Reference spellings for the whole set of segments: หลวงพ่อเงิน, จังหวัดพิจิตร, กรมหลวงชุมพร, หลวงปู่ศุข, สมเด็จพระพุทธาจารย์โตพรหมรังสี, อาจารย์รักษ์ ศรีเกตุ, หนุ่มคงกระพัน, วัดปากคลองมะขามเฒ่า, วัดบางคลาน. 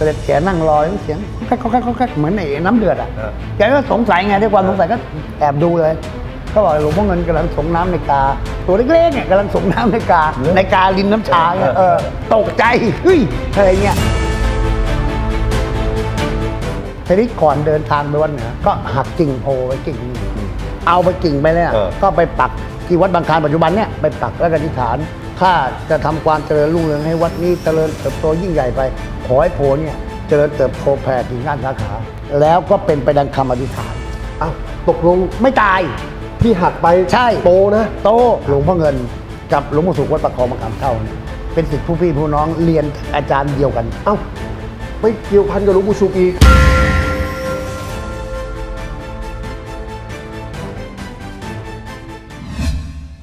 เสด็จแกนั่งรอเสียงแค่เหมือนไอ้น้ำเดือดอ่ะแกก็สงสัยไงด้วยความสงสัยก็แอบดูเลยก็บอกหลวงพ่อเงินกำลังส่งน้ำในกาตัวเล็กๆเนี่ยกำลังส่งน้ำในกาลิ้นน้ำชาเนี่ยตกใจเฮ้ยอะไรเงี้ยทีนี้ก่อนเดินทางไปวันเหนือก็หักกิ่งโพไปกิ่งเอาไปกิ่งไปเนี่ยก็ไปปักที่วัดบางคลานปัจจุบันเนี่ยไปปักและอธิษฐานข้าจะทำความเจริญรุ่งเรืองให้วัดนี้เจริญเติบโตยิ่งใหญ่ไปขอให้โพเนี่ยเจริญเติบโตแผ่ถึงด้านสาขาแล้วก็เป็นไปดังคำอธิษฐานอ้าวตกลงไม่ตายที่หักไปใช่โตนะโตหลวงพ่อเงินกับหลวงพ่อสุขวัดประคองมะขามเท่าเป็นศิษย์ผู้พี่ผู้น้องเรียนอาจารย์เดียวกันเอ้าไปเกี่ยวพันกับหลวงพ่อสุขอีก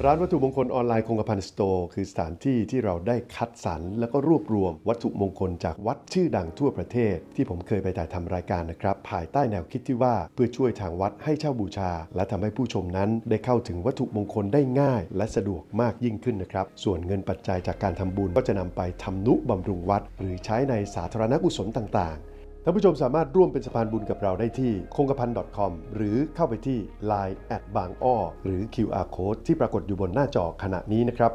ร้านวัตถุมงคลออนไลน์คงกระพันสโตร์คือสถานที่ที่เราได้คัดสรรแล้วก็รวบรวมวัตถุมงคลจากวัดชื่อดังทั่วประเทศที่ผมเคยไปถ่ายทำรายการนะครับภายใต้แนวคิดที่ว่าเพื่อช่วยทางวัดให้เช่าบูชาและทำให้ผู้ชมนั้นได้เข้าถึงวัตถุมงคลได้ง่ายและสะดวกมากยิ่งขึ้นนะครับส่วนเงินปัจจัยจากการทำบุญก็จะนำไปทำนุบำรุงวัดหรือใช้ในสาธารณกุศลต่างๆท่านผู้ชมสามารถร่วมเป็นสะพานบุญกับเราได้ที่ kongkapan.com หรือเข้าไปที่ Line @bangอ้อหรือ QR Code ที่ปรากฏอยู่บนหน้าจอขณะนี้นะครับ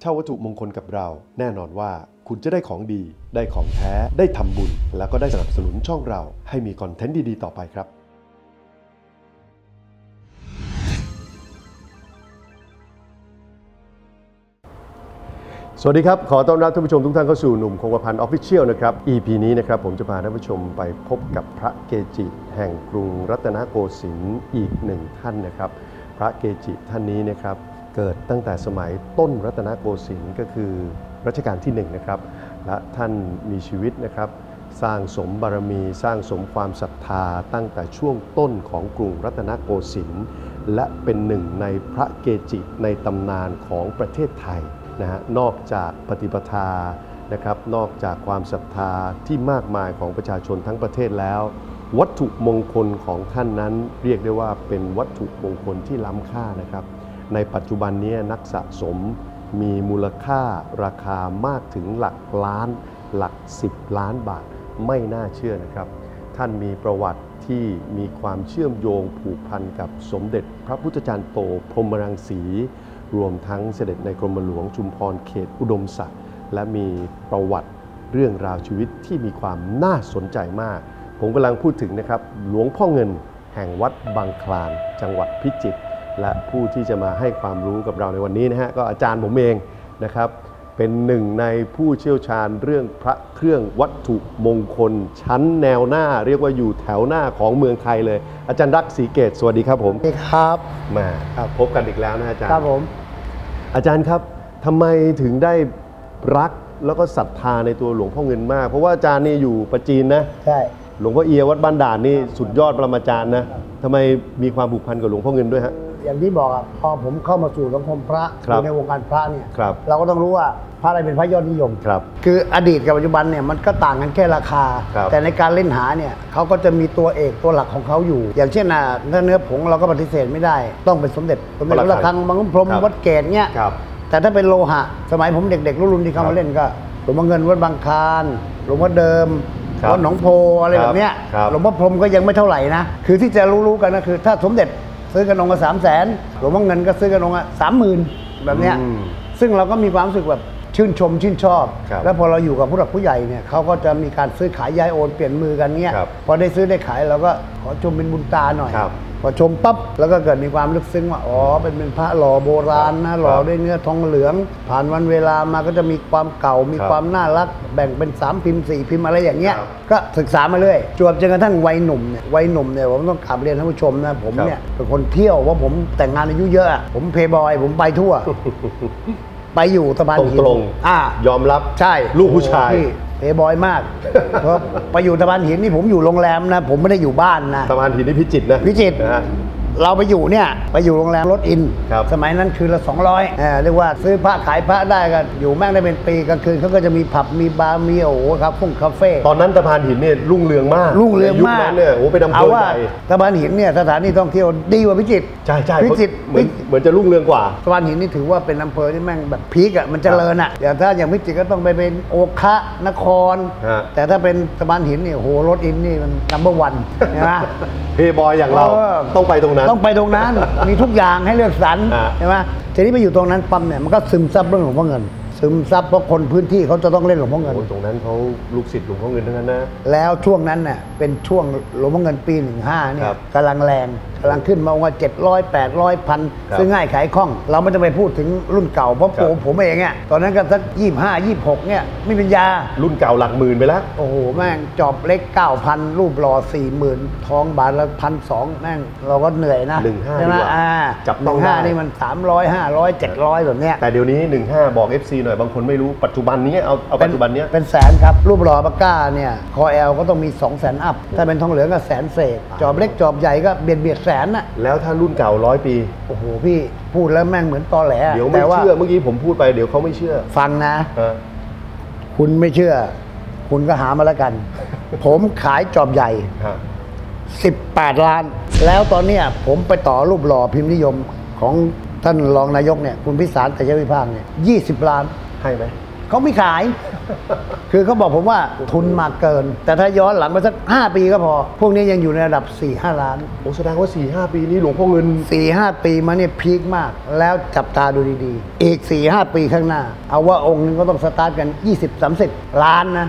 เช่าวัตถุมงคลกับเราแน่นอนว่าคุณจะได้ของดีได้ของแท้ได้ทำบุญแล้วก็ได้สนับสนุนช่องเราให้มีคอนเทนต์ดีๆต่อไปครับสวัสดีครับขอต้อนรับท่านผู้ชมทุกท่านเข้าสู่หนุ่มคงกระพัน Official นะครับ EP นี้นะครับผมจะพาท่านผู้ชมไปพบกับพระเกจิแห่งกรุงรัตนโกสินทร์อีกหนึ่งท่านนะครับพระเกจิท่านนี้นะครับเกิดตั้งแต่สมัยต้นรัตนโกสินทร์ก็คือรัชกาลที่1นะครับและท่านมีชีวิตนะครับสร้างสมบารมีสร้างสมความศรัทธาตั้งแต่ช่วงต้นของกรุงรัตนโกสินทร์และเป็นหนึ่งในพระเกจิในตำนานของประเทศไทยนอกจากปฏิปทานะครับนอกจากความศรัทธาที่มากมายของประชาชนทั้งประเทศแล้ววัตถุมงคลของท่านนั้นเรียกได้ว่าเป็นวัตถุมงคลที่ล้ำค่านะครับในปัจจุบันนี้นักสะสมมีมูลค่าราคามากถึงหลักล้านหลัก10ล้านบาทไม่น่าเชื่อนะครับท่านมีประวัติที่มีความเชื่อมโยงผูกพันกับสมเด็จพระพุทธจารย์โตพรหมรังสีรวมทั้งเสด็จในกรมหลวงชุมพรเขตอุดมศักดิ์และมีประวัติเรื่องราวชีวิตที่มีความน่าสนใจมากผมกำลังพูดถึงนะครับหลวงพ่อเงินแห่งวัดบางคลานจังหวัดพิจิตรและผู้ที่จะมาให้ความรู้กับเราในวันนี้นะฮะก็อาจารย์ผมเองนะครับเป็นหนึ่งในผู้เชี่ยวชาญเรื่องพระเครื่องวัตถุมงคลชั้นแนวหน้าเรียกว่าอยู่แถวหน้าของเมืองไทยเลยอาจารย์รักษ์ศรีเกตสวัสดีครับผมสวัสดีครับมาพบกันอีกแล้วนะอาจารย์ครับผมอาจารย์ครับทำไมถึงได้รักแล้วก็ศรัทธาในตัวหลวงพ่อเงินมากเพราะว่าอาจารย์นี่อยู่ประจีนนะใช่หลวงพ่อเอียวัดบ้านด่านนี่สุดยอดปรมาจารย์นะทำไมมีความผูกพันกับหลวงพ่อเงินด้วยฮะอย่างที่บอกพอผมเข้ามาสู่สังคมพระในวงการพระเนี่ยเราก็ต้องรู้ว่าพระอะไรเป็นพระยอดนิยมคืออดีตกับปัจจุบันเนี่ยมันก็ต่างกันแค่ราคาแต่ในการเล่นหาเนี่ยเขาก็จะมีตัวเอกตัวหลักของเขาอยู่อย่างเช่นเนื้อผงเราก็ปฏิเสธไม่ได้ต้องเป็นสมเด็จพระคลังบางขุนพรหมวัดเกศเนี่ยแต่ถ้าเป็นโลหะสมัยผมเด็กๆรุ่นที่เขามาเล่นก็หลวงพ่อเงินวัดบางคลานหลวงพ่อเดิมวัดหนองโพอะไรแบบเนี้ยหลวงพ่อพรหมก็ยังไม่เท่าไหร่นะคือที่จะรู้ๆกันก็คือถ้าสมเด็จซื้อกระนงก็300,000หลวงพ่อเงินก็ซื้อกระนงอะ30,000แบบเนี้ยซึ่งเราก็มีความรู้สึกแบบชื่นชมชื่นชอบแล้วพอเราอยู่กับผู้หลักผู้ใหญ่เนี่ยเขาก็จะมีการซื้อขายย้ายโอนเปลี่ยนมือกันเนี้ยพอได้ซื้อได้ขายเราก็ขอชมเป็นบุญตาหน่อยพอชมปั๊บแล้วก็เกิดมีความลึกซึ้งว่าอ๋อเป็นพระหล่อโบราณนะหล่อด้วยเนื้อทองเหลืองผ่านวันเวลามาก็จะมีความเก่ามีความน่ารักแบ่งเป็น3 พิมพ์ 4 พิมพ์อะไรอย่างเงี้ยก็ศึกษามาเรื่อยจวบจนกระทั่งวัยหนุ่มเนี่ยผมต้องกลับเรียนท่านผู้ชมนะผมเนี่ยเป็นคนเที่ยวว่าผมแต่งงานอายุเยอะผมเพย์บอยผมไปทั่วไปอยู่สะพานหินยอมรับใช่ลูกผู้ชายเพย์บอยมากเพราะไปอยู่สะพานหินนี่ผมอยู่โรงแรมนะผมไม่ได้อยู่บ้านนะสะพานหินนี่พิจิตรนะพิจิตร เราไปอยู่เนี่ยไปอยู่โรงแรมรถอินสมัยนั้นคืนละ200เรียกว่าซื้อพระขายพระได้กันอยู่แม่งได้เป็นปีกลางคืนเขาก็จะมีผับมีบาร์มีโอ้โหครับพุ่งคาเฟ่ตอนนั้นสะพานหินเนี่ยรุ่งเรืองมากรุ่งเรืองมากเนี่ยโอ้ไปดำเนินไปสะพานหินเนี่ยสถานที่ท่องเที่ยวดีกว่าพิจิตรใช่ใช่พิจิตรเหมือนจะรุ่งเรืองกว่าสะพานหินนี่ถือว่าเป็นอำเภอที่แม่งแบบพีกอ่ะมันเจริญอ่ะอย่างถ้าอย่างพิจิตรก็ต้องไปเป็นโอคะนครแต่ถ้าเป็นสะพานหินเนี่ยโหรถอินนี่มัน No.1 ใช่ไหมเพย์บอยอย่างเราต้องไปตรงนั้นมีทุกอย่างให้เลือกสรรใช่ไหมทีนี้ไปอยู่ตรงนั้นปั๊มเนี่ยมันก็ซึมซับเรื่องหลวงพ่อเงินซึมซับเพราะคนพื้นที่เขาจะต้องเล่นหลวงพ่อเงินตรงนั้นเขาลูกศิษย์หลวงพ่อเงินทั้งนั้นนะแล้วช่วงนั้นเนี่ยเป็นช่วงหลวงพ่อเงินปี15เนี่ยกำลังแรงกำลังขึ้นมาว่า700 800 1,000ซื้อง่ายขายคล่องเราไม่ต้องไปพูดถึงรุ่นเก่าเพราะผมเองเนี่ยตอนนั้นก็สัก25 26เนี่ยไม่เป็นยารุ่นเก่าหลักหมื่นไปแล้วโอ้โหแม่งจอบเล็ก 9,000 รูปรอ 40,000 ท้องบาทละ 1,200 แม่งเราก็เหนื่อยนะใช่ไหมจับต้องได้นี่มัน300 500 700แบบเนี้ยแต่เดี๋ยวนี้15บอก FC หน่อยบางคนไม่รู้ปัจจุบันนี้เอาปัจจุบันนี้เป็นแสนครับรูปรอปากกาเนี่ยคอแอลก็ต้องมี 200,000 อัพถ้าเป็นทองเหลืองก็แสนเศษจอบเล็กจอบใหญ่ก็เบียดแล้วถ้ารุ่นเก่า100 ปีโอ้โหพี่พูดแล้วแม่งเหมือนตอแหลเดี๋ยวไม่เชื่อเมื่อกี้ผมพูดไปเดี๋ยวเขาไม่เชื่อฟังนะคุณไม่เชื่อคุณก็หามาแล้วกันผมขายจอบใหญ่18 ล้านแล้วตอนเนี้ยผมไปต่อรูปหล่อพิมพ์นิยมของท่านรองนายกเนี่ยคุณพิสารแต่ยวิภาคเนี่ย20 ล้านให้ไหมเขาไม่ขายคือเขาบอกผมว่าทุนมาเกินแต่ถ้าย้อนหลังไปสัก5 ปีก็พอพวกนี้ยังอยู่ในระดับ 4-5 ล้านโอ้แสดงว่า 4-5 ปีนี้หลวงพ่อเงิน 4-5 ปีมาเนี่ยพีคมากแล้วจับตาดูดีๆอีก 4-5 ปีข้างหน้าเอาว่าองค์นึงก็ต้องสตาร์ทกัน 20-30 ล้านนะ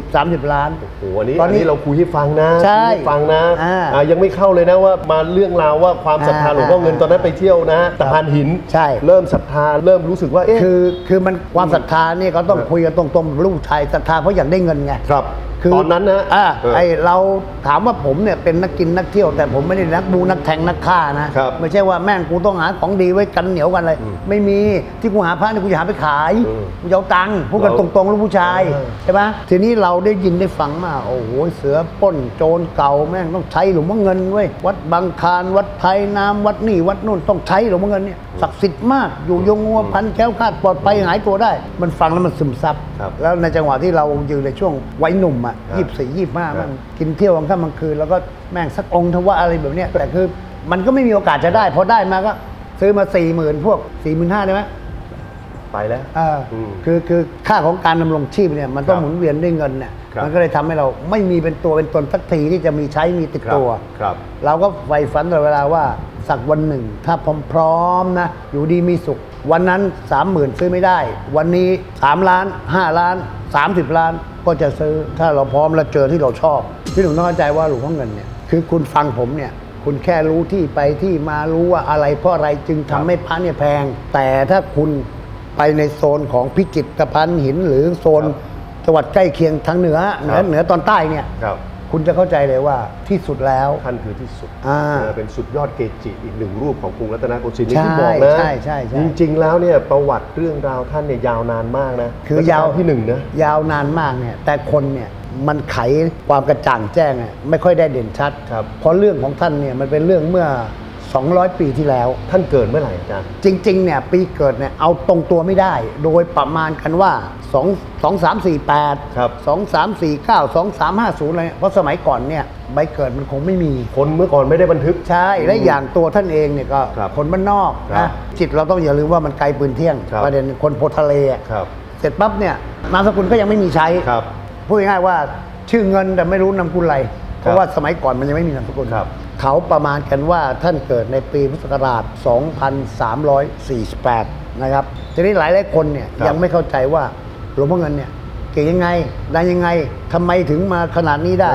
20-30 ล้านโอ้โหอันนี้เราคุยให้ฟังนะใช่ฟังนะยังไม่เข้าเลยนะว่ามาเรื่องราวว่าความศรัทธาหลวงพ่อเงินตอนนั้นไปเที่ยวนะสะพานหินใช่เริ่มศรัทธาเริ่มรู้สึกว่าคือมันความศรัทธาเนี่ยก็ต้องคุยกันตรงๆลูกชายศรัทธาเพราะอยากได้เงินไงครับตอนนั้นนะเราถามว่าผมเนี่ยเป็นนักกินนักเที่ยวแต่ผมไม่ได้นักบูนักแทงนักฆ่านะไม่ใช่ว่าแม่งกูต้องหาของดีไว้กันเหนียวกันอะไรไม่มีที่กูหาพระเนี่ยกูจะหาไปขายกูจะเอาตังค์พูดกันตรงๆลูกผู้ชายใช่ไหมทีนี้เราได้ยินได้ฟังมาโอ้โหเสือป่นโจรเก่าแม่งต้องใช้หลวงพ่อเงินเว้ยวัดบางคานวัดไทยน้ำวัดนี่วัดนู่นต้องใช้หลวงพ่อเงินเนี่ยศักดิ์สิทธิ์มากอยู่ยงงัวพันแก้วคาดปลอดภัยหายตัวได้มันฟังแล้วมันซึมซับแล้วในจังหวะที่เราอยู่ในช่วงวัยหนุ่ม24 25มันกินเที่ยวกลางค่ำกลางคืนแล้วก็แม่งสักองค์ทว่าอะไรแบบเนี้ยแต่คือมันก็ไม่มีโอกาสจะได้พอได้มาก็ซื้อมา 40,000พวก 45,000ได้ไหมไปแล้วคือค่าของการดำรงชีพเนี่ยมันต้องหมุนเวียนด้วยเงินเนี่ยมันก็เลยทำให้เราไม่มีเป็นตัวเป็นตนสักทีที่จะมีใช้มีติดตัวเราก็ไว้ฝันตลอดเวลาว่าสักวันหนึ่งถ้าพร้อมนะอยู่ดีมีสุขวันนั้น 30,000ซื้อไม่ได้วันนี้3 ล้าน5 ล้าน30 ล้านก็จะซื้อถ้าเราพร้อมและเจอที่เราชอบพี่หนุ่มต้องเข้าใจว่าหลวงพ่อเงินเนี่ยคือคุณฟังผมเนี่ยคุณแค่รู้ที่ไปที่มารู้ว่าอะไรเพราะอะไรจึงทำให้พระเนี่ยแพงแต่ถ้าคุณไปในโซนของพิจิตรสะพานหินหรือโซนจังหวัดใกล้เคียงทางเหนือตอนใต้เนี่ยคุณจะเข้าใจเลยว่าที่สุดแล้วท่านคือที่สุดเป็นสุดยอดเกจิอีกหนึ่งรูปของกรุงรัตนโกสินทร์ที่บอกนะจริงๆแล้วเนี่ยประวัติเรื่องราวท่านเนี่ยยาวนานมากนะคือยาวที่1นะยาวนานมากเนี่ยแต่คนเนี่ยมันไขความกระจ่างแจ้งไม่ค่อยได้เด่นชัดครับเพราะเรื่องของท่านเนี่ยมันเป็นเรื่องเมื่อ200 ปีที่แล้วท่านเกิดเมื่อไหร่อาจารย์จริงๆเนี่ยปีเกิดเนี่ยเอาตรงตัวไม่ได้โดยประมาณกันว่า234823492350อะไรเพราะสมัยก่อนเนี่ยใบเกิดมันคงไม่มีคนเมื่อก่อนไม่ได้บันทึกใช่และอย่างตัวท่านเองเนี่ยก็คนบ้านนอกนะจิตเราต้องอย่าลืมว่ามันไกลปืนเที่ยงประเด็นคนโพทะเลเสร็จปั๊บเนี่ยนามสกุลก็ยังไม่มีใช้พูดง่ายๆว่าชื่อเงินแต่ไม่รู้นามสกุลอะไรเพราะว่าสมัยก่อนมันยังไม่มีนามสกุลเขาประมาณกันว่าท่านเกิดในปีพุทธศักราช 2348 นะครับทีนี้หลายๆคนเนี่ยยังไม่เข้าใจว่าหลวงพ่อเงินเนี่ยเก่งยังไงได้ยังไงทำไมถึงมาขนาดนี้ได้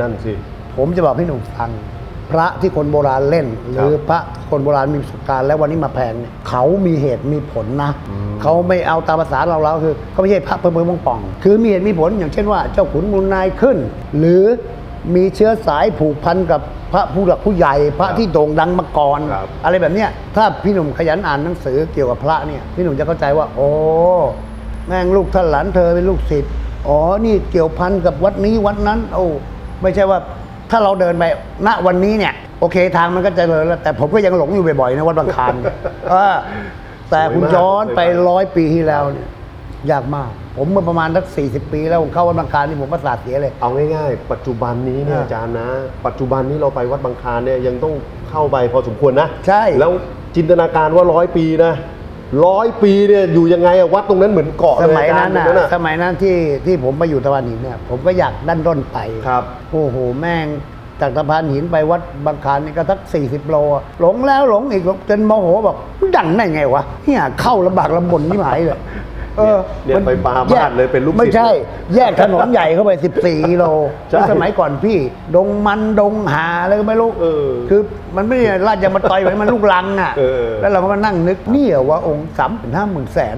นั่นสิผมจะบอกให้หนุ่มฟังพระที่คนโบราณเล่นหรือพระคนโบราณมีประสบการณ์แล้ววันนี้มาแพงเนี่ยเขามีเหตุมีผลนะเขาไม่เอาตามภาษาเราคือเขาไม่ใช่พระเพิ่มป่องคือมีเหตุมีผลอย่างเช่นว่าเจ้าขุนมูลนายขึ้นหรือมีเชื้อสายผูกพันกับพระผู้หลักผู้ใหญ่พระที่โด่งดังมาก่อนอะไรแบบเนี้ยถ้าพี่หนุ่มขยันอ่านหนังสือเกี่ยวกับพระเนี่ยพี่หนุ่มจะเข้าใจว่าโอ้แม่งลูกท่านหลานเธอเป็นลูกศิษย์อ๋อนี่เกี่ยวพันกับวัดนี้วัดนั้นโอ้ไม่ใช่ว่าถ้าเราเดินไปณวันนี้เนี่ย โอเคทางมันก็เจริญแล้วแต่ผมก็ยังหลงอยู่บ่อยๆนะวัดบางคานแต่คุณย้อนไป100 ปีที่แล้วเนี่ยยากมากผมเมื่อประมาณสัก40 ปีแล้วผมเข้าวัดบางคานนี่ผมประสาทเสียเลยเอาง่ายๆปัจจุบันนี้เนี่ยอาจารย์นะปัจจุบันนี้เราไปวัดบางคานเนี่ยยังต้องเข้าไปพอสมควรนะใช่แล้วจินตนาการว่า100 ปีนะ100 ปีเนี่ยอยู่ยังไงวัดตรงนั้นเหมือนเกาะสมัยนั้นนะสมัยนั้นที่ผมมาอยู่ตะวันหินเนี่ยผมก็อยากดันด้นไปครับโอ้โหแม่งจากตะพานหินไปวัดบางคานนี่ก็ทัก40 โลหลงแล้วหลงอีกจนโมโหบอกดันได้ไงวะเนี่ยเข้าลำบากลำบนนี่หมายเลยมันไปปาบ้านเลยเป็นลูกศิษย์ไม่ใช่แยกถนนใหญ่เข้าไป14 โลสมัยก่อนพี่ดงมันดงหาอะไรก็ไม่รู้คือมันไม่ได้ลาดยางมาต่อยไปมันลูกลังอ่ะแล้วเราก็มานั่งนึกนี่เหรอว่าองค์350,000 แสน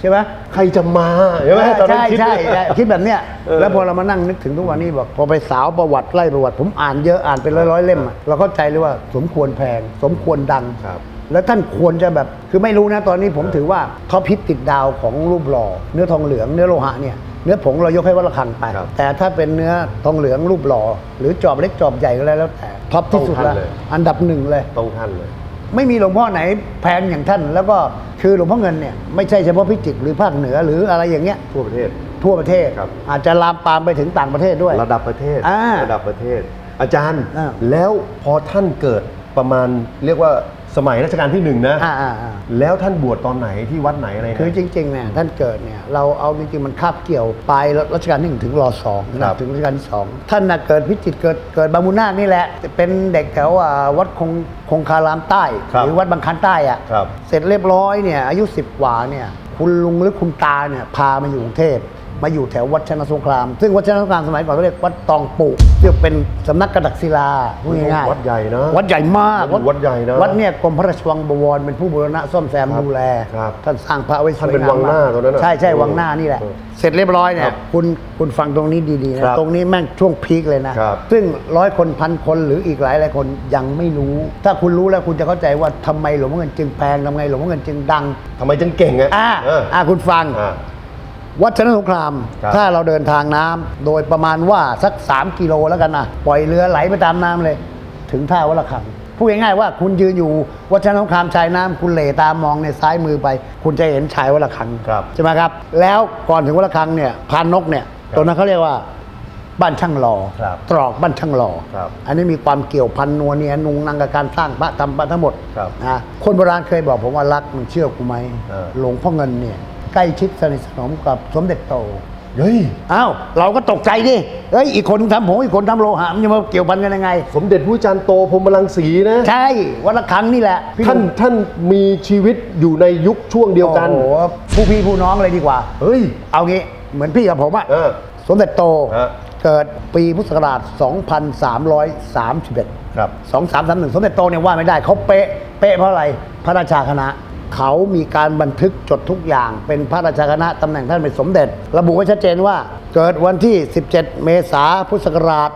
ใช่ไหมใครจะมาใช่ไหมตอนนั้นคิดแบบเนี้ยแล้วพอเรามานั่งนึกถึงทุกวันนี้บอกพอไปสาวประวัติไล่ประวัติผมอ่านเยอะอ่านเป็นร้อยๆ เล่มเราเข้าใจเลยว่าสมควรแพงสมควรดังแล้วท่านควรจะแบบคือไม่รู้นะตอนนี้ผมถือว่าท็อปฮิตติดดาวของรูปหล่อเนื้อทองเหลืองเนื้อโลหะเนี่ยเนื้อผงเรายกให้วัดระฆังไปแต่ถ้าเป็นเนื้อทองเหลืองรูปหล่อหรือจอบเล็กจอบใหญ่ก็แล้วแต่ท็อปที่สุดละอันดับหนึ่งเลยตรงท่านเลยไม่มีหลวงพ่อไหนแพงอย่างท่านแล้วก็คือหลวงพ่อเงินเนี่ยไม่ใช่เฉพาะพิจิตรหรือภาคเหนือหรืออะไรอย่างเงี้ยทั่วประเทศอาจจะลามปามไปถึงต่างประเทศด้วยระดับประเทศอาจารย์แล้วพอท่านเกิดประมาณเรียกว่าสมัยรัชกาลที่ 1นะแล้วท่านบวชตอนไหนที่วัดไหนอะไรคือจริงๆเนี่ยท่านเกิดเนี่ยเราเอาจริงๆมันคาบเกี่ยวปลายรัชกาลที่ 1ถึงร.2ถึงรัชกาลที่ 2ท่านน่ะเกิดพิจิตรเกิดบางมูลนาคนี่แหละเป็นเด็กแถววัดคงคารามใต้หรือวัดบางคานใต้อ่ะเสร็จเรียบร้อยเนี่ยอายุ10 กว่าเนี่ยคุณลุงหรือคุณตาเนี่ยพามาอยู่กรุงเทพมาอยู่แถววัดชนะสงครามซึ่งวัดชนะสงครามสมัยก่อนเขาเรียกวัดตองปูเรียกเป็นสำนักกระดักศิลาง่ายๆวัดใหญ่นะวัดใหญ่มากวัดใหญ่นะวัดเนี่ยกรมพระราชวังบวรเป็นผู้บูรณะซ่อมแซมดูแลท่านสร้างพระไว้สวยงามเป็นวังหน้าตรงนั้นใช่ใช่วังหน้านี่แหละเสร็จเรียบร้อยเนี่ยคุณฟังตรงนี้ดีๆนะตรงนี้แม่งช่วงพีคเลยนะซึ่ง100 คน1,000 คนหรืออีกหลายคนยังไม่รู้ถ้าคุณรู้แล้วคุณจะเข้าใจว่าทำไมหลวงพ่อเงินจึงแพงทำไงหลวงพ่อเงินจึงดังทำไมจึงเก่งคุณฟังวัดชนะสงครามถ้าเราเดินทางน้ำโดยประมาณว่าสัก3 กิโลแล้วกันนะปล่อยเรือไหลไปตามน้ำเลยถึงท่าวัดระฆังพูดง่ายๆว่าคุณยืนอยู่วัดชนะสงครามชายน้ำคุณเหล่ตามองในซ้ายมือไปคุณจะเห็นชายวัดระฆังใช่ไหมครับแล้วก่อนถึงวัดระฆังเนี่ยพานนกเนี่ยตรงนั้นเขาเรียกว่าบ้านช่างหล่อตรอกบ้านช่างหล่ออันนี้มีความเกี่ยวพันนัวเนียนุงนังกับการสร้างพระธรรมพระทั้งหมดนะคนโบราณเคยบอกผมว่ารักมึงเชื่อกูไหมหลวงพ่อเงินเนี่ยใกล้ชิดสนิทสนมกับสมเด็จโตเฮ้ยอ้าวเราก็ตกใจดิเฮ้ยอีกคนทำผงอีกคนทำโลหะมันจะมาเกี่ยวพันกันยังไงสมเด็จพระจันทร์โตพรหมรังสีนะใช่วัดระฆังนี่แหละท่านมีชีวิตอยู่ในยุคช่วงเดียวกันโอ้โหผู้พี่ผู้น้องเลยดีกว่าเฮ้ยเอางี้เหมือนพี่กับผมอะสมเด็จโตเกิดปีพุทธศักราช 2331 ครับ 2331 สมเด็จโตเนี่ยว่าไม่ได้เขาเป๊ะเพราะอะไรพระราชาคณะเขามีการบันทึกจดทุกอย่างเป็นพระราชคณะตำแหน่งท่านเป็นสมเด็จระบุไว้ชัดเจนว่าเกิดวันที่17 เมษายน พุทธศักราช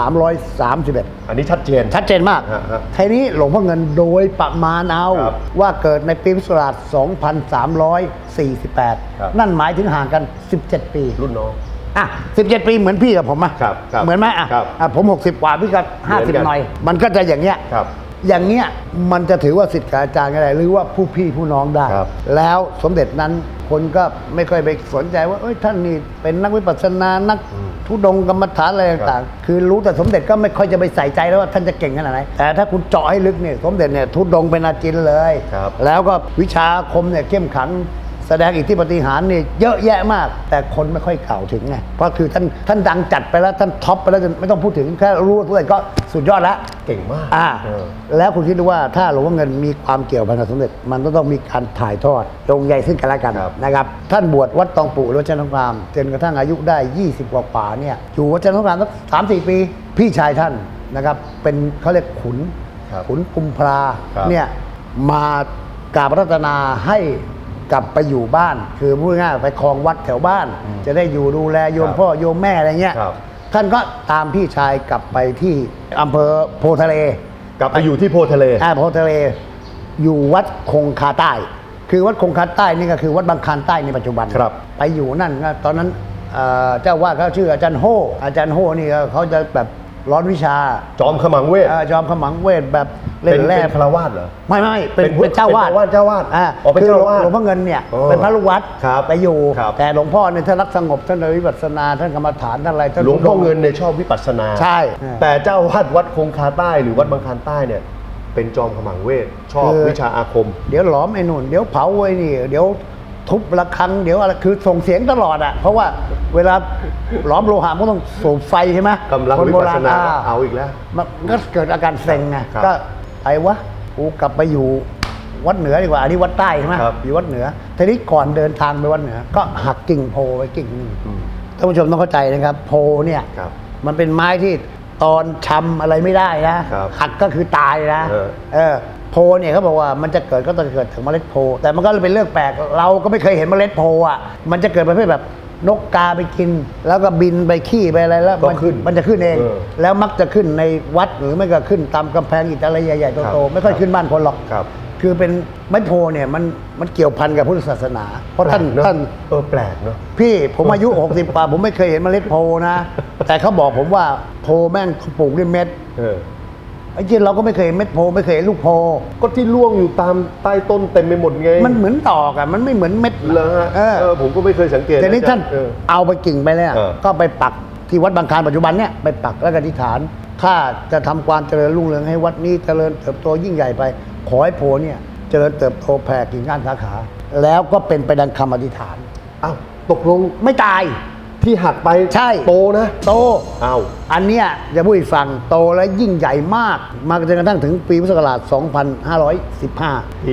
2331อันนี้ชัดเจนมากทีนี้หลวงพ่อเงินโดยประมาณเอาว่าเกิดในปีพุทธศักราช 2348นั่นหมายถึงห่างกัน17 ปีรุ่นน้องอ่ะ17 ปีเหมือนพี่กับผมไหมเหมือนไหมอ่ะผม60 กว่าพี่กับ50 หน่อยมันก็จะอย่างเงี้ยอย่างเนี้ยมันจะถือว่าศิษย์อาจารย์อะไรหรือว่าผู้พี่ผู้น้องได้แล้วสมเด็จนั้นคนก็ไม่ค่อยไปสนใจว่าเอ้ยท่านนี่เป็นนักวิปัสสนานักธุดงค์กรรมฐานอะไรต่างๆคือรู้แต่สมเด็จก็ไม่ค่อยจะไปใส่ใจแล้วว่าท่านจะเก่งขนาดไหนแต่ถ้าคุณเจาะให้ลึกเนี่ยสมเด็จเนี่ยธุดงค์เป็นอาจินเลยแล้วก็วิชาคมเนี่ยเข้มขังแสดงอิทธิปาฏิหาริย์นี่เยอะแยะมากแต่คนไม่ค่อยกล่าวถึงไงเพราะคือท่านดังจัดไปแล้วท่านท็อปไปแล้วไม่ต้องพูดถึงแค่รู้ทุกอย่างก็สุดยอดแล้วเก่งมากแล้วคุณคิดดูว่าถ้าหลวงพ่อเงินมีความเกี่ยวพันกับสมเด็จมันต้องมีการถ่ายทอดตรงใหญ่ซึ่งกันและกันนะครับท่านบวชวัดตองปู่วัดชนะสงครามจนกระทั่งอายุได้20 กว่าเนี่ยอยู่วัดชนะสงครามสัก3-4 ปีพี่ชายท่านนะครับเป็นเขาเรียกขุนกุมภาเนี่ยมากราบรัตนาให้กลับไปอยู่บ้านคือพูดง่ายไปคลองวัดแถวบ้านจะได้อยู่ดูแลโยมพ่อโยมแม่อะไรเงี้ยท่านก็ตามพี่ชายกลับไปที่อำเภอโพทะเลกลับไปอยู่ที่โพทะเลอยู่วัดคงคาใต้คือวัดคงคาใต้นี่ก็คือวัดบางคานใต้ในปัจจุบันไปอยู่นั่นตอนนั้นเจ้าว่าเขาชื่ออาจารย์โฮนี่เขาจะแบบ ร้อนวิชาจอมขมังเวทจอมขมังเวทแบบเล่นแร่พระวาดเหรอไม่เป็นเจ้าวาดคือหลวงพ่อเงินเนี่ยเป็นพระลูกวัดไปอยู่แต่หลวงพ่อเนี่ยท่านรักสงบท่านวิปัสสนาท่านกรรมฐานท่านอะไรหลวงพ่อเงินเนี่ยชอบวิปัสสนาใช่แต่เจ้าวาดวัดคงคาใต้หรือวัดบางคลานใต้เนี่ยเป็นจอมขมังเวทชอบวิชาอาคมเดี๋ยวหลอมไอ้นุ่นเดี๋ยวเผาไอ้นี่เดี๋ยวทุบระฆังเดี๋ยวอะไรคือส่งเสียงตลอดอ่ะเพราะว่าเวลาหลอมโลหะก็ต้องสูบไฟใช่ไหมคนโบราณเอาอีกแล้วก็เกิดอาการเซ็งไงก็ไอ้วะกูกลับไปอยู่วัดเหนือดีกว่าอันนี้วัดใต้ใช่ไหมอยู่วัดเหนือทีนี้ก่อนเดินทางไปวัดเหนือก็หักกิ่งโพไปกิ่งนึงท่านผู้ชมต้องเข้าใจนะครับโพเนี่ยมันเป็นไม้ที่ตอนชำอะไรไม่ได้นะหักก็คือตายนะโพเนี่ยเขาบอกว่ามันจะเกิดก็ต้องเกิดถึงเมล็ดโพแต่มันก็เป็นเรื่องแปลกเราก็ไม่เคยเห็นเมล็ดโพอ่ะมันจะเกิดประเภทแบบนกกาไปกินแล้วก็บินไปขี้ไปอะไรแล้วมันจะขึ้นเองแล้วมักจะขึ้นในวัดหรือไม่ก็ขึ้นตามกำแพงอิฐอะไรใหญ่ๆโตๆไม่ค่อยขึ้นบ้านคนหรอกคือเป็นไม้โพเนี่ยมันเกี่ยวพันกับพุทธศาสนาเพราะท่านแปลกเนาะพี่ผมอายุ60กว่าผมไม่เคยเห็นเมล็ดโพนะแต่เขาบอกผมว่าโพแม่งเขาปลูกด้วยเม็ดไอ้เจ้าเราก็ไม่เคยเม็ดโพไม่เคยลูกโพก็ที่ร่วงอยู่ตามใต้ต้นเต็มไปหมดไงมันเหมือนตอกอ่ะมันไม่เหมือนเม็ดเลยฮะผมก็ไม่เคยสังเกตแต่นี่ท่านเอาไปกิ่งไปเนี่ยก็ไปปักที่วัดบางคลานปัจจุบันเนี่ยไปปักแล้วก็อธิษฐานข้าจะทำความเจริญรุ่งเรืองให้วัดนี้เจริญเติบโตยิ่งใหญ่ไปขอให้โพเนี่ยเจริญเติบโตแผ่กิ่งก้านสาขาแล้วก็เป็นไปดังคำอธิษฐานอ้าวตกลงไม่ตายที่หักไปใช่โตนะโตเอาอันเนี้ยจะพูดอีกฝั่งโตและยิ่งใหญ่มากมาจนกระทั่งถึงปีพุทธศักราช 2515 ปี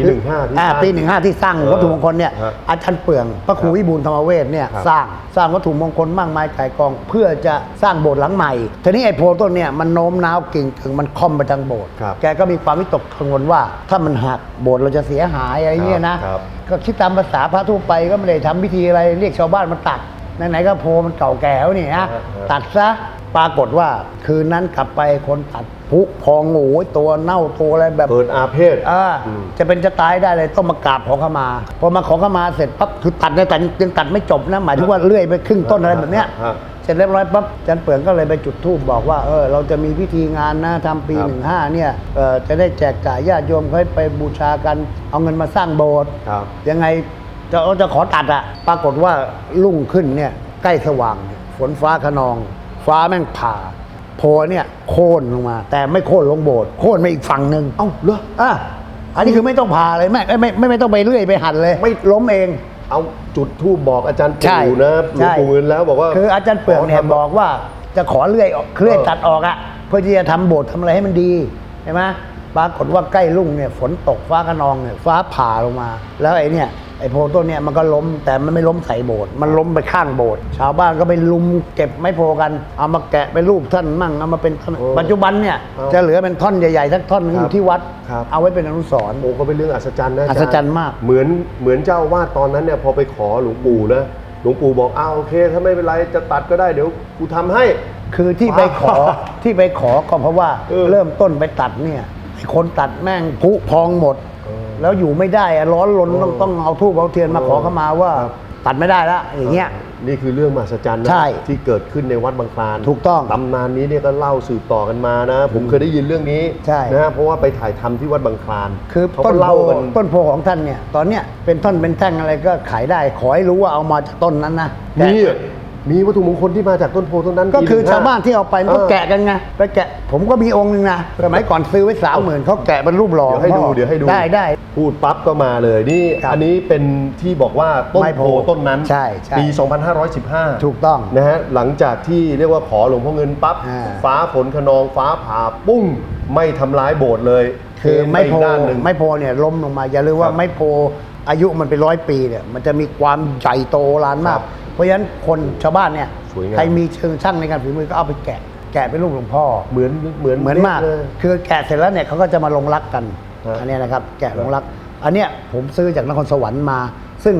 15 ที่สร้างวัตถุมงคลเนี่ยอาจารย์เปื่องพระครูวิบูลย์ธรรมเวชเนี่ยสร้างวัตถุมงคลมากมายไก่กองเพื่อจะสร้างโบสถ์หลังใหม่ทีนี้ไอ้โพต้นเนี่ยมันโน้มน้าวกิ่งถึงมันค่อมไปทางโบสถ์แกก็มีความวิตกกังวลว่าถ้ามันหักโบสถ์เราจะเสียหายอะไรเนี่ยนะก็คิดตามภาษาพระทั่วไปก็ไม่ได้ทำพิธีอะไรเรียกชาวบ้านมาตัดไหนๆก็โพมันเก่าแก่แล้วนี่นะตัดซะปรากฏว่าคืนนั้นกลับไปคนตัดพุพองโง่ตัวเน่าตัวอะไรแบบเกิดอาเพศจะเป็นจะตายได้เลยต้องมากราบขอขมาพอมาขอขมาเสร็จปั๊บคือตัดในแต่ยังตัดไม่จบนะหมายถึงว่าเลื่อยไปครึ่งต้นอะไรแบบเนี้ยเสร็จเรียบร้อยปั๊บจันเปื่องก็เลยไปจุดธูปบอกว่าเราจะมีพิธีงานนะทำปี 15เนี่ยจะได้แจกจ่ายญาติโยมให้ไปบูชากันเอาเงินมาสร้างโบสถ์ยังไงเราจะขอตัดอะปรากฏว่ารุ่งขึ้นเนี่ยใกล้สว่างฝนฟ้าคะนองฟ้าแม่งผ่าโพเนี่ยโค่นลงมาแต่ไม่โค่นลงโบสถ์โค่นไปอีกฝั่งหนึ่งเอ้าเหรออันนี้คือไม่ต้องผ่าเลยไม่ต้องไปเลื่อยไปหันเลยไม่ล้มเองเอาจุดธูปบอกอาจารย์ปู่นะหลวงปู่เงินแล้วบอกว่าคืออาจารย์เปื่องเนี่ยบอกว่าจะขอเลื่อยตัดออกอะเพื่อที่จะทำโบสถ์ทำอะไรให้มันดีใช่ไหมปรากฏว่าใกล้รุ่งเนี่ยฝนตกฟ้าคะนองเนี่ยฟ้าผ่าลงมาแล้วไอ้เนี่ยไอ้โพต้นเนี่ยมันก็ล้มแต่มันไม่ล้มใส่โบสถ์มันล้มไปข้างโบสถ์ชาวบ้านก็ไปลุมเก็บไม้โพกันเอามาแกะไปรูปท่านมั่งเอามาเป็นปัจจุบันเนี่ยจะเหลือเป็นท่อนใหญ่ๆสักท่อนนึงอยู่ที่วัดเอาไว้เป็นอนุสรณ์โอ้ก็เป็นเรื่องอัศจรรย์นะอัศจรรย์มากเหมือนเจ้าวาดตอนนั้นเนี่ยพอไปขอหลวงปู่นะหลวงปู่บอกโอเคถ้าไม่เป็นไรจะตัดก็ได้เดี๋ยวกูทำให้คือที่ไปขอก็เพราะว่าเริ่มต้นไปตัดเนี่ยคนตัดแม่งผุพองหมดแล้วอยู่ไม่ได้ร้อนรนต้องเอาธูปเอาเทียนมาขอขมาว่าตัดไม่ได้ละอย่างเงี้ยนี่คือเรื่องมหัศจรรย์นะที่เกิดขึ้นในวัดบางคลานถูกต้องตำนานนี้เนี่ยก็เล่าสืบต่อกันมานะผมเคยได้ยินเรื่องนี้นะเพราะว่าไปถ่ายทำที่วัดบางคลานคือต้นโพของท่านเนี่ยตอนเนี้ยเป็นท่อนเป็นแท่งอะไรก็ขายได้ขอให้รู้ว่าเอามาจากต้นนั้นนะมีวัตถุมงคลที่มาจากต้นโพต้นนั้นก็คือชาวบ้านที่เอาไปมันก็แกะกันไงไปแกะผมก็มีองค์นึงนะสมัยก่อนซื้อไว้ 30,000 เขาแกะเป็นรูปหล่อเดี๋ยวให้ดูได้พูดปั๊บก็มาเลยนี่อันนี้เป็นที่บอกว่าต้นโพต้นนั้นปี 2515 ถูกต้องนะฮะหลังจากที่เรียกว่าขอหลวงพ่อเงินปั๊บฟ้าฝนคะนองฟ้าผ่าปุ้งไม่ทำร้ายโบสถ์เลยคือไม้โพเนี่ยล้มลงมาอย่าลืมว่าไม้โพอายุมันเป็น100 ปีเนี่ยมันจะมีความใหญ่โตล้านมากเพราะฉะนั้นคนชาวบ้านเนี่ยใครมีเชิงช่างในการฝีมือก็เอาไปแกะเป็นรูปหลวงพ่อเหมือนมากคือแกะเสร็จแล้วเนี่ยเขาก็จะมาลงรักกันอันนี้นะครับแกะลงรักอันเนี้ยผมซื้อจากนครสวรรค์มาซึ่ง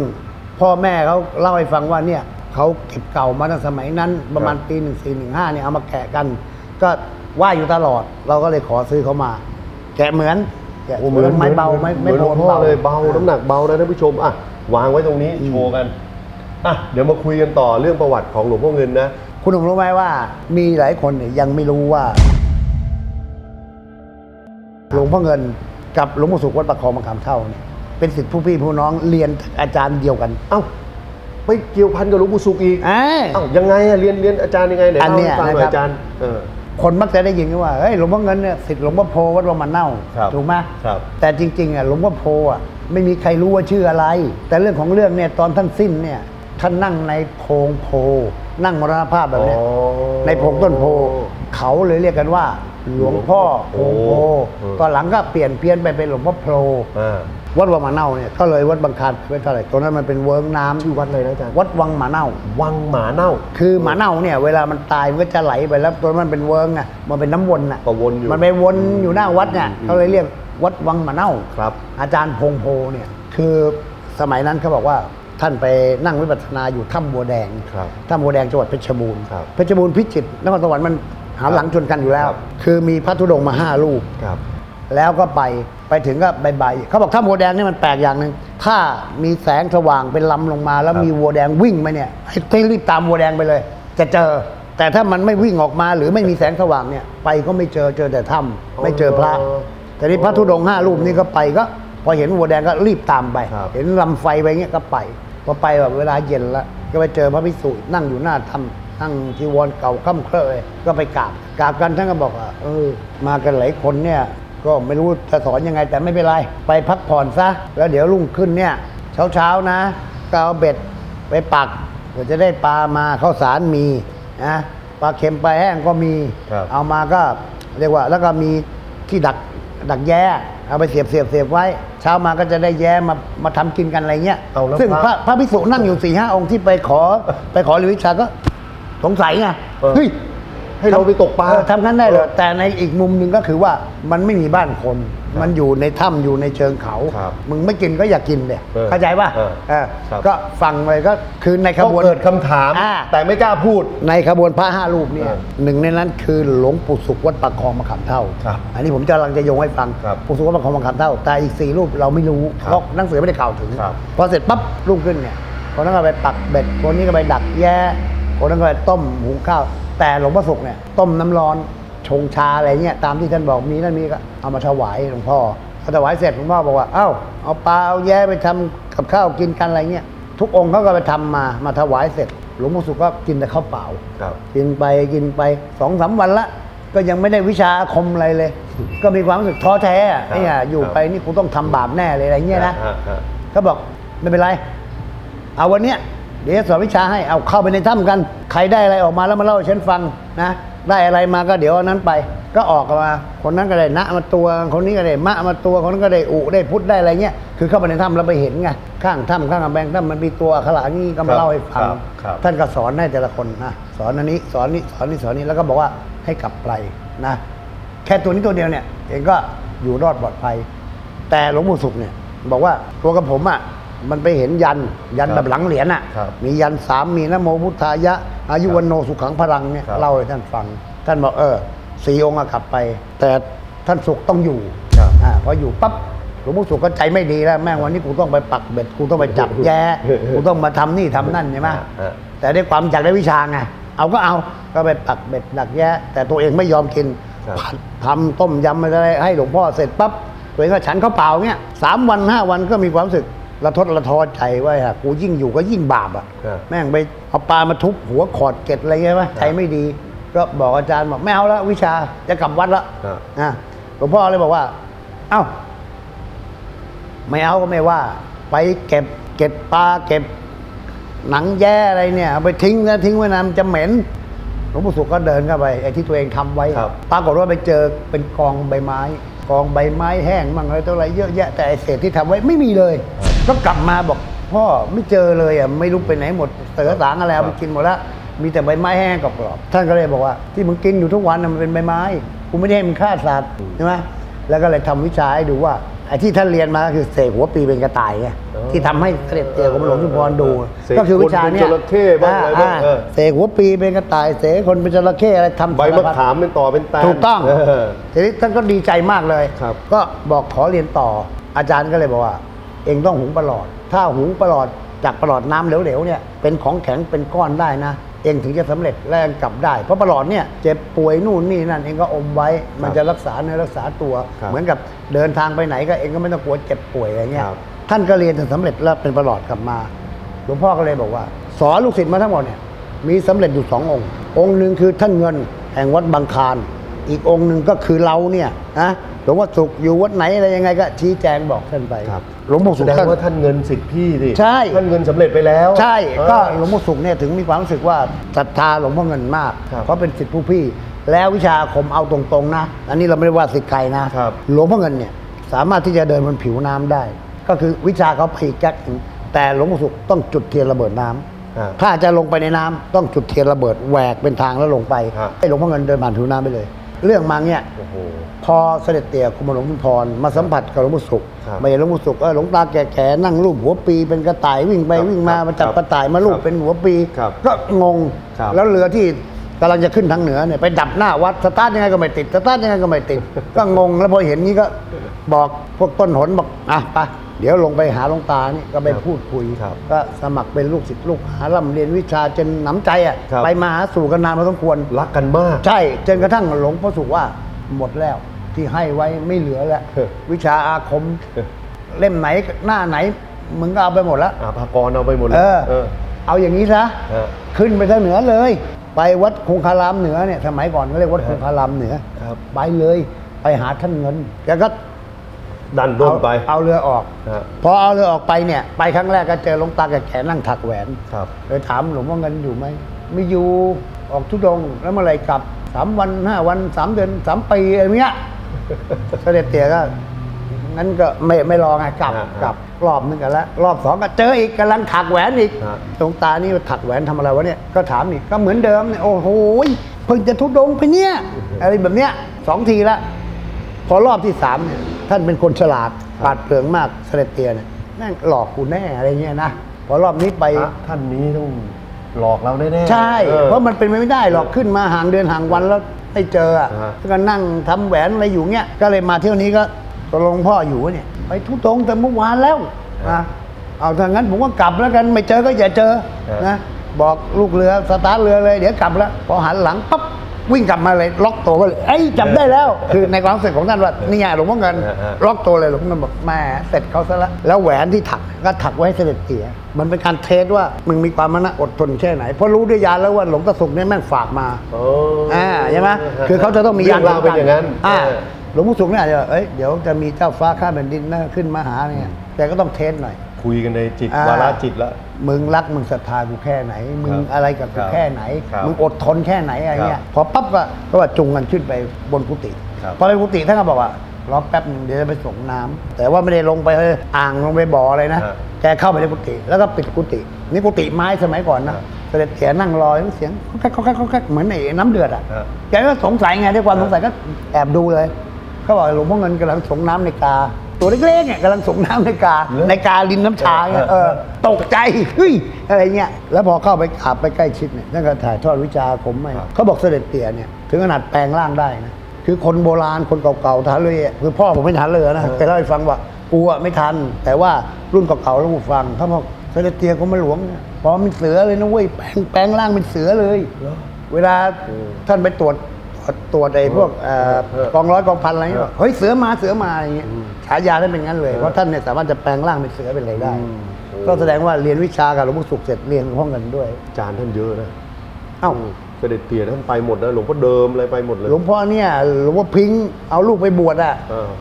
พ่อแม่เขาเล่าให้ฟังว่าเนี่ยเขาเก็บเก่ามาตั้งสมัยนั้นประมาณปี 1415 เนี่ยเอามาแกะกันก็ว่าอยู่ตลอดเราก็เลยขอซื้อเขามาแกะเหมือนไม้เบาไม่โดนเบาเลยเบาน้ำหนักเบานะท่านผู้ชมอ่ะวางไว้ตรงนี้โชว์กันเดี๋ยวมาคุยกันต่อเรื่องประวัติของหลวงพ่อเงินนะ คุณหนุ่มรู้ไหมว่ามีหลายคนยังไม่รู้ว่าหลวงพ่อเงินกับหลวงปู่ศุกร์วัดประคองมะขามเท่าเนี่ยเป็นศิษย์ผู้พี่ผู้น้องเรียนอาจารย์เดียวกันเอ้าไม่เกี่ยวพันกับหลวงปู่ศุกร์อีกเอ้ายังไงเรียนอาจารย์ยังไงไหนเล่าฟังหน่อยอาจารย์คนมักจะได้ยินว่าเฮ้ยหลวงพ่อเงินเนี่ยศิษย์หลวงพ่อโพวัดวังมะเน่าถูกไหมแต่จริงๆอ่ะหลวงพ่อโพอ่ะไม่มีใครรู้ว่าชื่ออะไรแต่เรื่องของเรื่องเนี่ยตอนท่านสิ้นเนี่ยท่านนั่งในโพงโพนั่งมรณภาพแบบนี้ในโพงต้นโพเขาเลยเรียกกันว่าหลวงพ่อโพตอนหลังก็เปลี่ยนเพี้ยนไปเป็นหลวงพ่อโพวัดวังมะเน่าเนี่ยก็เลยวัดบางคานเป็นอะไรตรงนั้นมันเป็นเวิร์กน้ำชื่อวัดเลยนะอาจารย์วัดวังมะเน่าวังหมาเน่าคือหมาเน่าเนี่ยเวลามันตายมันก็จะไหลไปแล้วตัวมันเป็นเวิร์กไงมันเป็นน้ำวนอ่ะมันไปวนอยู่หน้าวัดเนี่ยเขาเลยเรียกวัดวังมะเน่าครับอาจารย์พงโพเนี่ยคือสมัยนั้นเขาบอกว่าท่านไปนั่งวิปัสสนาอยู่ถ้ำบัวแดงถ้ำบัวแดงจังหวัดเพชรบูรณ์พิจิตรนครสวรรค์มันหาหลังชนกันอยู่แล้วคือมีพระธุดงค์มา5รูปแล้วก็ไปถึงก็ใบๆเขาบอกถ้ำบัวแดงนี่มันแปลกอย่างหนึ่งถ้ามีแสงสว่างเป็นลำลงมาแล้วมีวัวแดงวิ่งมาเนี่ยให้รีบตามวัวแดงไปเลยจะเจอแต่ถ้ามันไม่วิ่งออกมาหรือไม่มีแสงสว่างเนี่ยไปก็ไม่เจอแต่ถ้ำไม่เจอพระแต่นี่พระธุดงค์5รูปนี่ก็ไปก็พอเห็นวัวแดงก็รีบตามไปเห็นลำไฟไปเงี้ยก็ไปพอไปแบบเวลาเย็นแล้วก็ไปเจอพระภิกษุนั่งอยู่หน้าถ้ำนั่งจีวรเก่าค่ำเคลยก็ไปกราบกันท่านก็บอกว่ามากันหลายคนเนี่ยก็ไม่รู้จะสอนยังไงแต่ไม่เป็นไรไปพักผ่อนซะแล้วเดี๋ยวรุ่งขึ้นเนี่ยเช้านะก็เอาเบ็ดไปปักเพื่อจะได้ปลามาข้าวสารมีนะปลาเค็มปลาแห้งก็มีเอามาก็เรียกว่าแล้วก็มีที่ดักแย่เอาไปเสียบไว้เช้ามาก็จะได้แย่มาทำกินกันอะไรเงี้ยซึ่งพระภิกษุนั่งอยู่4-5องค์ที่ไปขอฤวิชาก็สงสัยไงเฮ้ยให้เราไปตกปลาทำนั้นได้เหรอแต่ในอีกมุมหนึ่งก็คือว่ามันไม่มีบ้านคนมันอยู่ในถ้ำอยู่ในเชิงเขามึงไม่กินก็อย่ากินเลยเข้าใจป่ะก็ฟังไปก็คือในขบวนเกิดคำถามแต่ไม่กล้าพูดในขบวนพระ5รูปเนี่ยหนึ่งในนั้นคือหลวงปู่ศุกร์วัดประคองมะขามเท่าอันนี้ผมจะกำลังจะโยงให้ฟังปู่ศุกร์วัดประคองมะขามเท่าแต่อีก4รูปเราไม่รู้เพราะหนังสือไม่ได้กล่าวถึงพอเสร็จปั๊บรุ่งขึ้นเนี่ยคนนั้นก็ไปปักเบ็ดคนนี้ก็ไปดักแย่คนนั้นก็ไปต้มหุงข้าวแต่หลวงพ่อศุกร์เนี่ยต้มน้ำร้อนชงชาอะไรเนี่ยตามที่ท่านบอกมีนั่นมีก็เอามาถวายหลวงพ่อพอถวายเสร็จหลวงพ่อบอกว่าเอ้าเอาปลาเอาแย่ไปทำกับข้าวกินกันอะไรเนี่ยทุกองค์เขาก็ไปทำมาถวายเสร็จหลวงพ่อศุกร์ก็กินแต่ข้าวเปล่ากินไป2-3 วันละก็ยังไม่ได้วิชาคมอะไรเลยก็มีความรู้สึกท้อแท้เนี่ยอยู่ไปนี่กูต้องทำบาปแน่เลยอะไรเงี้ยนะเขาบอกไม่เป็นไรเอาวันเนี้ยเดี๋ยวสอนวิชาให้เอาเข้าไปในถ้ำกันใครได้อะไรออกมาแล้วมาเล่าให้ฉันฟังนะได้อะไรมาก็เดี๋ยวนั้นไปก็ออกมาคนนั้นก็ได้นะมาตัวคนนี้ก็ได้มะมาตัวคนนั้นก็ได้อุได้พุทธได้อะไรเงี้ยคือเข้าไปในถ้ำแล้วไปเห็นไงข้างถ้ำข้างกำแพงถ้ำมันมีตัวขลานี่ก็มาเล่าให้ฟังท่านก็สอนให้แต่ละคนนะสอนอันนี้สอนนี้สอนนี้สอนนี้แล้วก็บอกว่าให้กลับไปนะแค่ตัวนี้ตัวเดียวเนี่ยเองก็อยู่รอดปลอดภัยแต่หลวงปู่ศุกร์เนี่ยบอกว่าตัวกับผมอ่ะมันไปเห็นยันแบบหลังเหรียญอ่ะมียัน3มีนะโมพุทธายะอายุวันโนสุขังพลังเนี่ยเล่าให้ท่านฟังท่านบอก4 องค์ขับไปแต่ท่านศุกร์ต้องอยู่พออยู่ปั๊บหลวงพ่อศุกร์ก็ใจไม่ดีแล้วแม่งวันนี้กูต้องไปปักเบ็ดกูต้องไปจับแย่กูต้องมาทำนี่ทำนั่นใช่ไหมแต่ด้วยความอยากได้วิชาไงเอาก็ไปปักเบ็ดหนักแย่แต่ตัวเองไม่ยอมกินทำต้มยำอะไรให้หลวงพ่อเสร็จปั๊บตัวเองก็ฉันข้าวเปล่าเนี่ย3-5 วันก็มีความรู้สึกละทดละทอใจไว้ฮะกูยิ่งอยู่ก็ยิ่งบาปอ่ะแม่งไปเอาปลามาทุบหัวขอดเกล็ดอะไรเงี้ยไหมใจไม่ดีก็บอกอาจารย์บอกไม่เอาละวิชาจะกลับวัดละหลวงพ่อเลยบอกว่าเอ้าไม่เอาก็ไม่ว่าไปเก็บปลาเก็บหนังแย่อะไรเนี่ยเอาไปทิ้งนะทิ้งไว้นานจะเหม็นหลวงปู่ศุกร์ก็เดินเข้าไปไอ้ที่ตัวเองทำไว้ปรากฏว่าไปเจอเป็นกองใบไม้แห้งมั่งอะไรตัวอะไรเยอะแยะแต่ไอเศษที่ทำไว้ไม่มีเลยก็กลับมาบอกพ่อไม่เจอเลยอ่ะไม่รู้ไปไหนหมดเสือสางอะไรเอาไปกินหมดแล้วมีแต่ใบไม้แห้งกรอบๆท่านก็เลยบอกว่าที่มึงกินอยู่ทุกวันมันเป็นใบไม้กูไม่ได้ให้มึงฆ่าสัตว์ใช่ไหมแล้วก็เลยทำวิชาให้ดูว่าไอ้ที่ท่านเรียนมาก็คือเสกหัวปีเป็นกระต่ายไงที่ทำให้เสด็จเตี่ยของหลวงชุมพรดูก็คือวิชาเนี้ยเสกหัวปีเป็นกระต่ายเสกคนเป็นจระเข้อะไรทำใบมะขามเป็นต่อเป็นตาถูกต้องทีนี้ท่านก็ดีใจมากเลยก็บอกขอเรียนต่ออาจารย์ก็เลยบอกว่าเองต้องหุงปลาหลอดถ้าหุงปลาหลอดจากปลาหลอดน้ำเหลวๆเนี่ยเป็นของแข็งเป็นก้อนได้นะ เองถึงจะสำเร็จแรงกลับได้เพราะประหลอดเนี่ยเจ็บป่วยนู่นนี่นั่นเองก็อมไว้มันจะรักษาในรักษาตัวเหมือนกับเดินทางไปไหนก็เองก็ไม่ต้องกลัวเจ็บป่วยอะไรเงี้ยท่านก็เรียนจนสำเร็จแล้วเป็นประหลอดกลับมาหลวงพ่อก็เลยบอกว่าสอนลูกศิษย์มาทั้งหมดเนี่ยมีสำเร็จอยู่2องค์องค์หนึ่งคือท่านเงินแห่งวัดบางคานอีกองค์หนึ่งก็คือเราเนี่ยนะหลวงพ่อสุขอยู่วัดไหนอะไรยังไงก็ชี้แจงบอกท่านไปหลวงพ่อสุขแสดงว่าท่านเงินสิทธิ์พี่ดิใช่ท่านเงินสำเร็จไปแล้วใช่ก็หลวงพ่อสุขเนี่ยถึงมีความรู้สึกว่าศรัทธาหลวงพ่อเงินมากเพราะเป็นสิทธิ์ผู้พี่แล้ววิชาอาคมเอาตรงๆนะอันนี้เราไม่ได้ว่าสิทธิ์ใครนะหลวงพ่อเงินเนี่ยสามารถที่จะเดินบนผิวน้ำได้ก็คือวิชาเขาผีแก๊กแต่หลวงพ่อสุขต้องจุดเทียนระเบิดน้ำถ้าจะลงไปในน้ำต้องจุดเทียนระเบิดแหวกเป็นทางแล้วลงไปให้หลวงพ่อเงินเดินผ่านผิวน้ำไปเลยเรื่องมาเนี่ยพอเสด็จเตี่ยคุณหลวงพ่อพรมาสัมผัสกับหลวงพ่อสุขไม่ใช่หลวงพ่อสุขหลวงตาแก่ๆนั่งรูปหัวปีเป็นกระต่ายวิ่งไปวิ่งมามาจับกระต่ายมารูปเป็นหัวปีก็งงแล้วเรือที่กำลังจะขึ้นทางเหนือเนี่ยไปดับหน้าวัดสตาร์ทยังไงก็ไม่ติดสตาร์ทยังไงก็ไม่ติดก็งงแล้วพอเห็นนี้ก็บอกพวกต้นหนบอกอ่ะไปเดี๋ยวลงไปหาหลวงตานี่ก็ไปพูดคุยก็สมัครเป็นลูกศิษย์ลูกหาล่ำเรียนวิชาจนหนำใจอ่ะไปมาหาสู่กันนานพอสมควรรักกันมากใช่จนกระทั่งหลวงพ่อสุขว่าหมดแล้วที่ให้ไว้ไม่เหลือแล้ววิชาอาคมเล่มไหนหน้าไหนมึงก็เอาไปหมดแล้วอาภากรเอาไปหมดแล้วเอาอย่างนี้ซะขึ้นไปทางเหนือเลยไปวัดคงคารามเหนือเนี่ยสมัยก่อนก็เรียกวัดคงคารามเหนือไปเลยไปหาท่านเงินแกก็ดันร่มไปเอาเรือออกพอเอาเรือออกไปเนี่ยไปครั้งแรกก็เจอหลวงตาแก่ๆนั่งถักแหวนเลยถามหลวงว่าเงินอยู่ไหมไม่อยู่ออกทุดงแล้วเมื่อไรกลับ3วัน5วัน3เดือน3ปีอะไรเงี้ยเสด็จเตี่ยก็งั้นก็ไม่รอไงกลับรอบนึงกันแล้วรอบสองก็เจออีกกำลังถักแหวนอีกหลวงตานี่ถักแหวนทำอะไรวะเนี่ยก็ถามอีกก็เหมือนเดิมเนี่ยโอ้โหเพิ่งจะทุดงไปเนี่ยอะไรแบบเนี้ย2ทีละพอรอบที่3เนี่ยท่านเป็นคนฉลาดปราดเปรื่องมากเสด็จเตี่ยเนี่ยแม่งหลอกกูแน่อะไรเงี้ยนะพอรอบนี้ไปท่านนี้ต้องหลอกเราแน่ๆใช่เพราะมันเป็นไม่ได้หรอกขึ้นมาห่างเดือนห่างวันแล้วไม่เจอก็นั่งทำแหวนอะไรอยู่เงี้ยก็เลยมาเที่ยวนี้ก็หลวงพ่ออยู่เนี่ยไปทุดงแต่เมื่อวานแล้วนะเอาถ้างั้นผมก็กลับแล้วกันไม่เจอก็อย่าเจอนะบอกลูกเรือสตาร์ทเรือเลยเดี๋ยวกลับแล้วพอหันหลังปั๊บวิ่งกลับมาเลยล็อกตัวเลยไอ้จับได้แล้วคือในความรู้สึกของท่านว่านี่ไงหลวงพ่อเงินล็อกตัวเลยหลวงพ่อเงินบอกแม่เสร็จเขาซะละแล้วแหวนที่ถักก็ถักไว้ให้เสด็จเตี่ยมันเป็นการเทสว่ามึงมีความมั่นอดทนแค่ไหนเพราะรู้ด้วยยานแล้วว่าหลวงตาสุขเนี่ยแม่งฝากมาใช่ไหมคือเขาจะต้องมียานเราเป็นอย่างนั้นหลวงพ่อสุขเนี่ยเอ้ยเดี๋ยวจะมีเจ้าฟ้าข้าแผ่นดินนะขึ้นมาหาเนี่ยแต่ก็ต้องเทสหน่อยคุยกันในจิตวาระจิตแล้วมึงรักมึงศรัทธากูแค่ไหนมึงอะไรกับกูแค่ไหนมึงอดทนแค่ไหนอะไรเงี้ยพอปั๊บก็ว่าจุงกันขึ้นไปบนกุฏิพอไปกุฏิท่านก็บอกว่ารอแป๊บนึงเดี๋ยวจะไปส่งน้ำแต่ว่าไม่ได้ลงไปอ่างลงไปบ่ออะไรนะแกเข้าไปในกุฏิแล้วก็ปิดกุฏินี่กุฏิไม้สมัยก่อนนะเสด็จเตี่ยนั่งรอเสียงเขาเหมือนไอ้น้ำเดือดอ่ะแกก็สงสัยไงด้วยความสงสัยก็แอบดูเลยเขาบอกหลวงพ่อเงินกำลังส่งน้ำในกาตัวเล็กๆเนี่ยกำลังส่งน้ำในกาลินน้ำชาเนี่ยตกใจเฮ้ยอะไรเงี้ยแล้วพอเข้าไปขับไปใกล้ชิดเนี่ยนั่นก็ถ่ายทอดวิชาผมไม่เขาบอกเสด็จเตี่ยเนี่ยถึงขนาดแปลงร่างได้นะคือคนโบราณคนเก่าๆทหารเรือคือพ่อผมไม่ทหารเรือนะเคยเล่าให้ฟังว่ากูอ่ะไม่ทันแต่ว่ารุ่นเก่าๆแล้วกูฟังเขาบอกเสด็จเตี่ยเขามาหลวงพร้อมเป็นเสือเลยนะเว้ยแปลงร่างเป็นเสือเลยเวลาท่านไปตรวจไอ้พวกกองร้อยกองพันอะไรเงี้ยเฮ้ยเสือมาเสือมาอย่างเงี้ยฉายาได้เป็นงั้นเลยเพราะท่านเนี่ยสามารถจะแปลงร่างเป็นเสือเป็นอะไรได้ก็แสดงว่าเรียนวิชากับหลวงพ่อสุขเสร็จเรียนห้องกันด้วยอาจารย์ท่านเยอะนะเอ้าเสด็จเตี่ยท่านไปหมดนะหลวงพ่อเดิมอะไรไปหมดเลยหลวงพ่อเนี่ยหลวงพ่อพิงเอาลูกไปบวชอ่ะ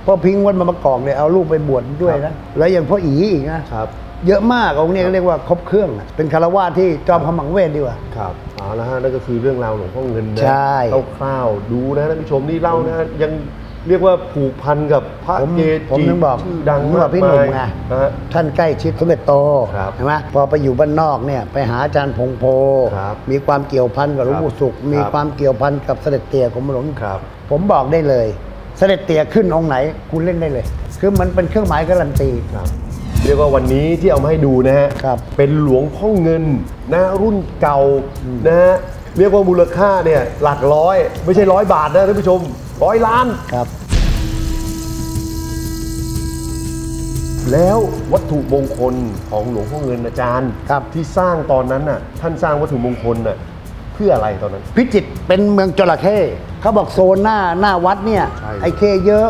พ่อพิงวันมะกอกเนี่ยเอาลูกไปบวชด้วยนะแล้วอย่างพ่ออีอีกนะครับเยอะมากองค์นี้ก็เรียกว่าครบเครื่องเป็นคารวะที่จอมพมังเวทดีกว่าครับเอาละฮะนั่นก็คือเรื่องราวหลวงพ่อเงินนะคร่าวๆดูนะท่านผู้ชมนี่เล่านะยังเรียกว่าผูกพันกับพระเกจิผมนึกบอกชื่อดังมากพี่หนุ่มไงท่านใกล้ชิดสมเด็จโตใช่ไหมพอไปอยู่บ้านนอกเนี่ยไปหาอาจารย์พงโพมีความเกี่ยวพันกับหลวงปู่สุขมีความเกี่ยวพันกับเสด็จเตี่ยของหลวงผมบอกได้เลยเสด็จเตี่ยขึ้นองค์ไหนคุณเล่นได้เลยคือมันเป็นเครื่องหมายการันตีเรียกว่าวันนี้ที่เอามาให้ดูนะฮะเป็นหลวงพ่อเงินนะรุ่นเก่านะฮะเรียกว่ามูลค่าเนี่ยหลักร้อยไม่ใช่ร้อยบาทนะท่านผู้ชม100 ล้านครับแล้ววัตถุมงคลของหลวงพ่อเงินอาจารย์ที่สร้างตอนนั้นน่ะท่านสร้างวัตถุมงคลน่ะ เพื่ออะไรตอนนั้นพิจิตรเป็นเมืองจระเข้เขาบอกโซนหน้าวัดเนี่ยไอ้เข้เยอะ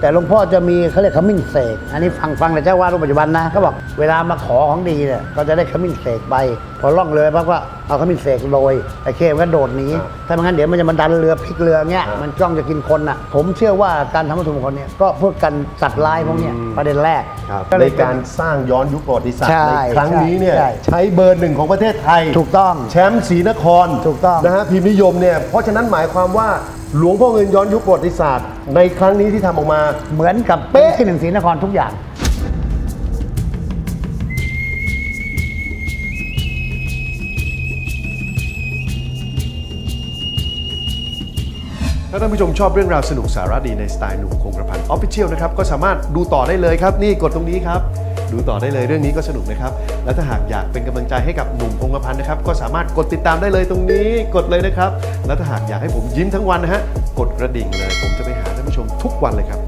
แต่หลวงพ่อจะมีเขาเรียกขมิ้นเสกอันนี้ฟังแต่เจ้าวาดรูปปัจจุบันนะเขาบอกเวลามาขอของดีเนี่ยก็จะได้ขมิ้นเสกไปพอล่องเรือปั๊บก็เอาขมิ้นเสกโรยไอ้เข้มันก็โดดหนีถ้าไม่งั้นเดี๋ยวมันจะมาดันเรือพลิกเรือเงี้ยมันจ้องจะกินคนอ่ะผมเชื่อว่าการทำวัตถุมงคลเนี่ยก็เพื่อกันสัตว์ร้ายพวกเนี้ยประเด็นแรกก็เลยการสร้างย้อนยุคประวัติศาสตร์ในครั้งนี้เนี่ยใช้เบอร์หนึ่งของประเทศไทยถูกต้องแชมป์ศรีนครถูกต้องนะฮะพิมพ์นิยมเนี่ยเพราะฉะนั้นหมายความว่าหลวงพ่อเงินย้อนยุคประวัติศาสตร์ในครั้งนี้ที่ทำออกมาเหมือนกับเป๊ะที่หนึ่งศรีนครทุกอย่างถ้าท่านผู้ชมชอบเรื่องราวสนุกสาระดีในสไตล์หนุ่มคงกระพัน Official นะครับก็สามารถดูต่อได้เลยครับนี่กดตรงนี้ครับดูต่อได้เลยเรื่องนี้ก็สนุกนะครับและถ้าหากอยากเป็นกำลังใจให้กับหนุ่มคงกระพันนะครับก็สามารถกดติดตามได้เลยตรงนี้กดเลยนะครับและถ้าหากอยากให้ผมยิ้มทั้งวันนะฮะกดกระดิ่งเลยผมจะไปหาท่านผู้ชมทุกวันเลยครับ